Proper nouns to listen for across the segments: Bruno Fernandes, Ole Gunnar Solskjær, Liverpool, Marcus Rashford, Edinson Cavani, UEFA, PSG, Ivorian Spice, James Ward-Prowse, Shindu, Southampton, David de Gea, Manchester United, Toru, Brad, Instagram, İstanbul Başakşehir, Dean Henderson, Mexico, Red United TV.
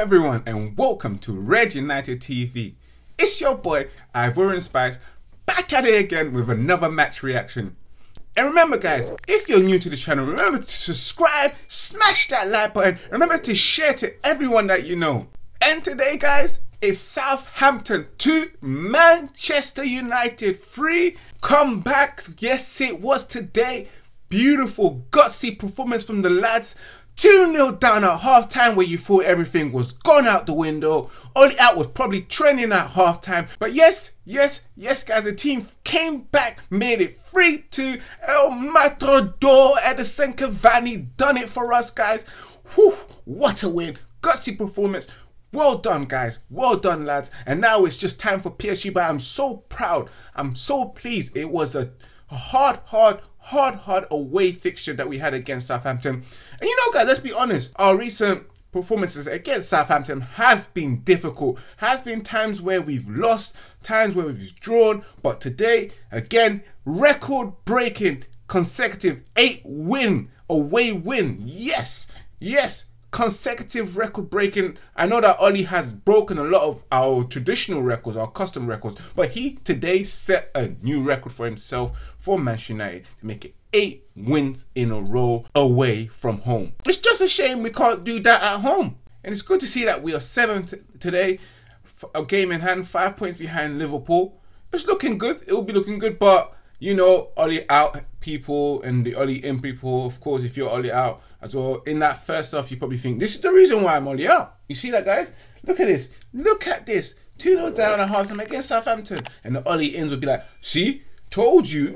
Hello everyone and welcome to Red United TV. It's your boy Ivorian Spice back at it again with another match reaction. And remember guys, if you're new to the channel, remember to subscribe, smash that like button, remember to share to everyone that you know. And today guys, it's Southampton 2, Manchester United 3. Comeback, yes it was today. Beautiful gutsy performance from the lads. 2-0 down at half time where you thought everything was gone out the window. Ole out was probably trending at half time. But yes guys, the team came back, made it 3-2. El Matador Edinson Cavani done it for us guys. Whew, what a win. Gutsy performance. Well done guys, well done lads. And now it's just time for PSG, but I'm so proud. I'm so pleased. It was a hard away fixture that we had against Southampton. And you know guys, let's be honest, our recent performances against Southampton has been difficult, has been times where we've lost, times where we've drawn, but today again, record breaking consecutive 8 away win. Yes, consecutive record breaking. I know that Ole has broken a lot of our traditional records, our custom records, but he today set a new record for himself for Manchester United to make it 8 wins in a row away from home. It's just a shame we can't do that at home. And it's good to see that we are 7th today, a game in hand, 5 points behind Liverpool. It's looking good. It will be looking good, but you know, Ole out people and the Ole in people, of course, if you're Ole out as well, in that first half, you probably think, this is the reason why I'm Ole out. You see that, guys? Look at this. Look at this. 2-0 down at half-time against Southampton. And the Ole ins will be like, see? Told you,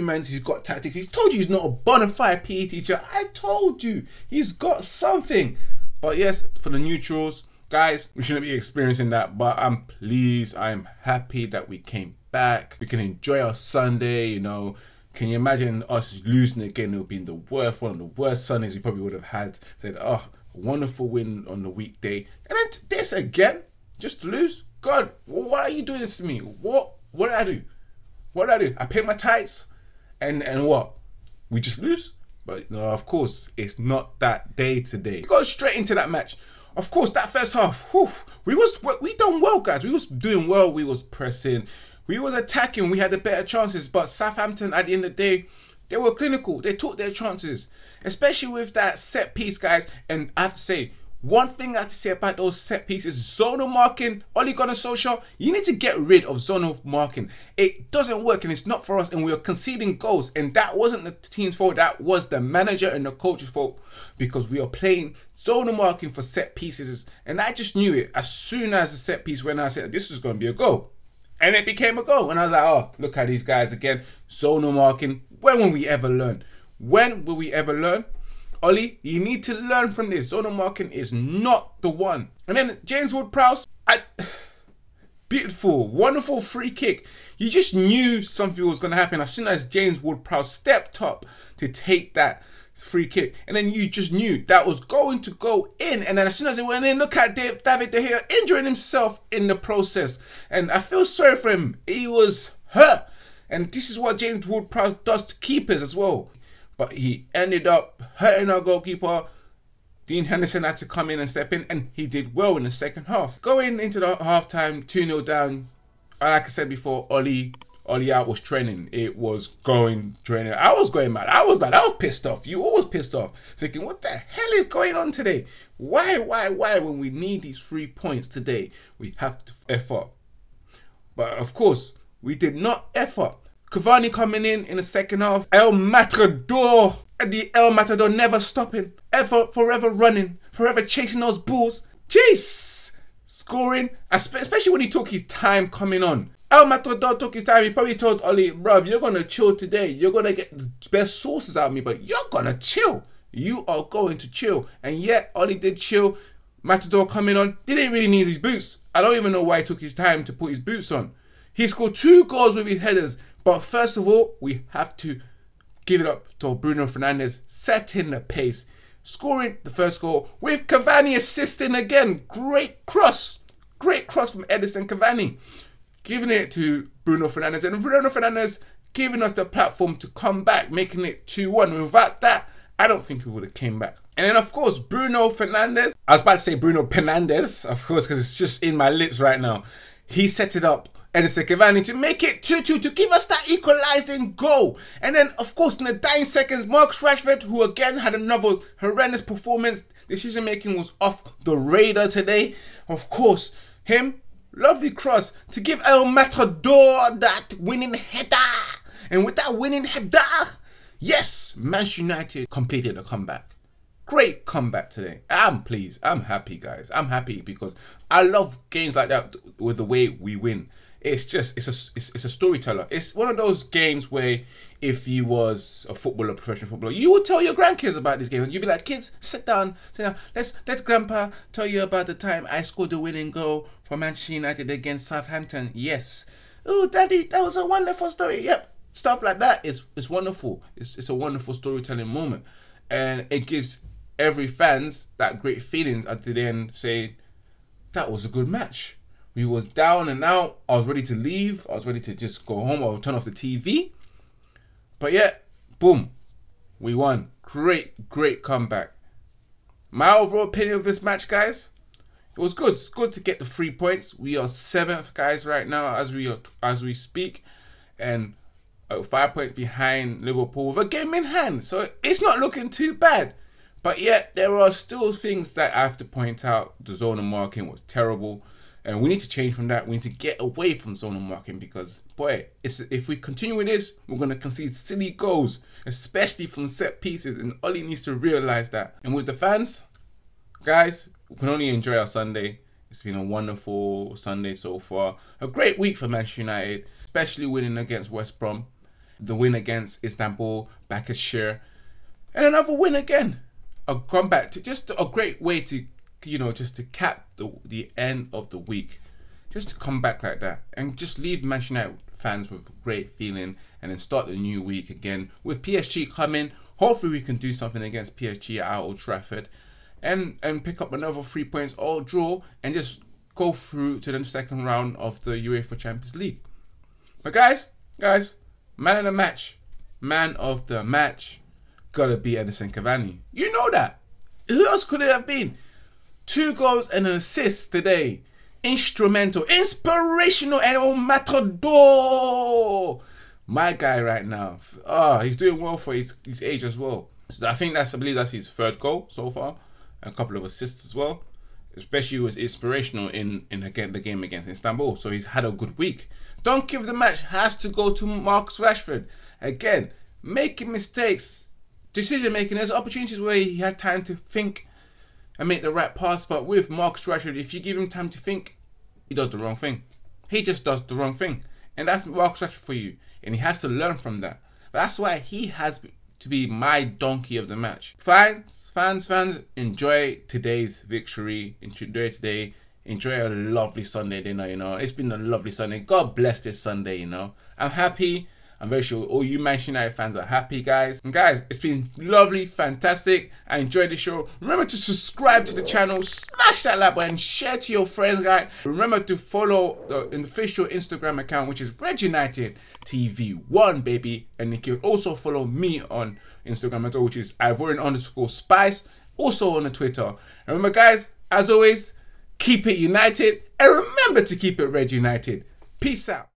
man, he's got tactics. He's told you he's not a bona fide PE teacher. I told you. He's got something. But yes, for the neutrals, guys, we shouldn't be experiencing that. But I'm pleased. I'm happy that we came back. We can enjoy our Sunday, you know. Can you imagine us losing again? It would be one of the worst Sundays we probably would have had. Said, oh, wonderful win on the weekday. And then this again, just to lose? God, why are you doing this to me? What did I do? What did I do? I paid my tithes, and what? We just lose? But no, of course, it's not that day today. We got straight into that match. Of course, that first half, whew, we done well, guys. We was doing well, we was pressing. We was attacking, we had the better chances, but Southampton at the end of the day, they were clinical, they took their chances, especially with that set piece, guys. And I have to say, one thing I have to say about those set pieces, zonal marking, Ole Gunnar Solskjær, you need to get rid of zonal marking. It doesn't work and it's not for us, and we are conceding goals, and that wasn't the team's fault, that was the manager and the coach's fault, because we are playing zonal marking for set pieces, and I just knew it as soon as the set piece went. I said, this is going to be a goal. And it became a goal. And I was like, oh, look at these guys again. Zonal marking. When will we ever learn? When will we ever learn? Ole, you need to learn from this. Zonal marking is not the one. And then James Ward-Prowse. Beautiful, wonderful free kick. You just knew something was going to happen as soon as James Ward-Prowse stepped up to take that free kick. And then you just knew that was going to go in. And then as soon as it went in, look at David de Gea injuring himself in the process. And I feel sorry for him. He was hurt. And this is what James Ward-Prowse does to keepers as well. But he ended up hurting our goalkeeper. Dean Henderson had to come in and step in. And he did well in the second half. Going into the half-time, 2-0 down. And like I said before, Ole out was training. It was going training. I was going mad. I was mad. I was pissed off. You always pissed off. Thinking, what the hell is going on today? Why? When we need these 3 points today, we have to F up. But of course, we did not F up. Cavani coming in the second half. El Matador. The El Matador never stopping. Ever, forever running. Forever chasing those balls. Jeez. Scoring. Especially when he took his time coming on. El Matador took his time. He probably told Ole, bruv, you're going to chill today. You're going to get the best sources out of me, but you're going to chill. You are going to chill. And yet, Ole did chill. Matador coming on. He didn't really need his boots. I don't even know why he took his time to put his boots on. He scored 2 goals with his headers. But first of all, we have to give it up to Bruno Fernandes, setting the pace, scoring the first goal with Cavani assisting again. Great cross. Great cross from Edinson Cavani. Giving it to Bruno Fernandes, and Bruno Fernandes giving us the platform to come back, making it 2-1. Without that, I don't think we would have came back. And then, of course, Bruno Fernandes I was about to say Bruno Fernandes, of course, because it's just in my lips right now. He set it up, Edinson Cavani, to make it 2-2, to give us that equalising goal. And then, of course, in the dying seconds, Marcus Rashford, who again had another horrendous performance. Decision-making was off the radar today. Of course, him, lovely cross to give El Matador that winning header. And with that winning header, yes, Manchester United completed a comeback. Great comeback today. I'm pleased. I'm happy, guys. I'm happy because I love games like that with the way we win. It's just, it's a storyteller. It's one of those games where if you was a footballer, professional footballer, you would tell your grandkids about these games. You'd be like, kids, sit down. Let grandpa tell you about the time I scored the winning goal for Manchester United against Southampton. Yes. Oh, daddy, that was a wonderful story. Yep. Stuff like that is wonderful. It's a wonderful storytelling moment. And it gives every fans that great feelings at the end, say that was a good match. We was down and out. I was ready to leave. I was ready to just go home or turn off the TV. But yeah, boom, we won. Great, great comeback. My overall opinion of this match, guys, it was good. It's good to get the 3 points. We are 7th, guys, right now as we speak, and 5 points behind Liverpool with a game in hand. So it's not looking too bad. But yet, there are still things that I have to point out. The zonal marking was terrible. And we need to change from that. We need to get away from zonal marking because, boy, if we continue with this, we're going to concede silly goals, especially from set pieces. And Ole needs to realize that. And with the fans, guys, we can only enjoy our Sunday. It's been a wonderful Sunday so far. A great week for Manchester United, especially winning against West Brom. The win against İstanbul Başakşehir. And another win again. A comeback, to just a great way to, you know, just to cap the end of the week, just to come back like that and just leave Manchester United fans with a great feeling, and then start the new week again with PSG coming. Hopefully, we can do something against PSG at Old Trafford, and pick up another 3 points or draw, and just go through to the second round of the UEFA Champions League. But guys, man of the match. Gotta be Edinson Cavani. You know that. Who else could it have been? 2 goals and an assist today. Instrumental, inspirational, El Matador. My guy right now. Oh, he's doing well for his age as well. So I believe that's his 3rd goal so far. A couple of assists as well. Especially was inspirational in the game against Istanbul. So he's had a good week. Don't give the match has to go to Marcus Rashford. Again, making mistakes. Decision making, there's opportunities where he had time to think and make the right pass, but with Marcus Rashford, if you give him time to think, he does the wrong thing. He just does the wrong thing. And that's Marcus Rashford for you. And he has to learn from that. But that's why he has to be my donkey of the match. Fans, enjoy today's victory. Enjoy today. Enjoy a lovely Sunday dinner, you know. It's been a lovely Sunday. God bless this Sunday, you know. I'm happy. I'm very sure all you Manchester United fans are happy, guys. And guys, it's been lovely, fantastic. I enjoyed the show. Remember to subscribe to the channel, smash that like button, share to your friends, guys. Remember to follow the official Instagram account, which is Red United TV1, baby. And you can also follow me on Instagram as well, which is Ivorian_Spice, also on the Twitter. And remember, guys, as always, keep it united. And remember to keep it Red United. Peace out.